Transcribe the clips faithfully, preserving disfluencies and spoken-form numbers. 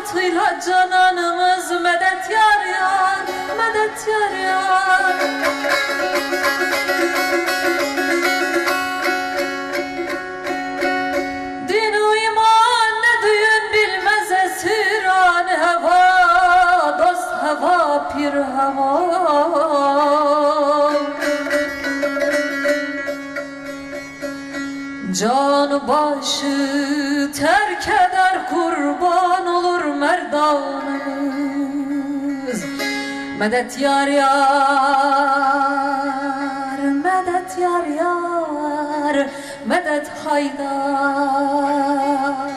hayatıyla cananımız medet yar yar, medet yar yar. Dinu iman ne düğün bilmez esiran heva, dost heva pir heva. Can başı terk eder kurban olur merdanımız. Medet yar yar, medet yar yar, medet haydar.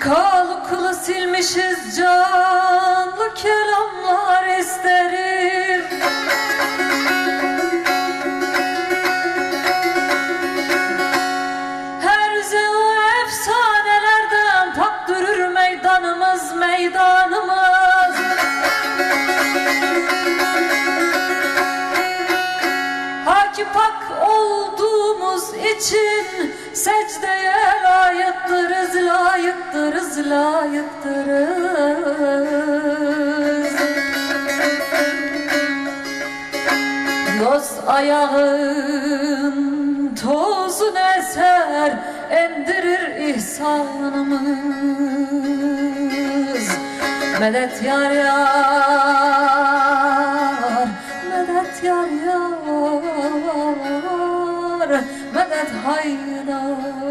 Kalkılı silmişiz canlı kelamlar isterim. Her zevk efsanelerden pak durur meydanımız, meydanımız. Haki pak olduğumuz için secdeye layıktırız, layıktırız, layıktırız. Dost ayağın tozun eser, emdirir ihsanımız. Medet yar yar, medet yar yar, medet haydar.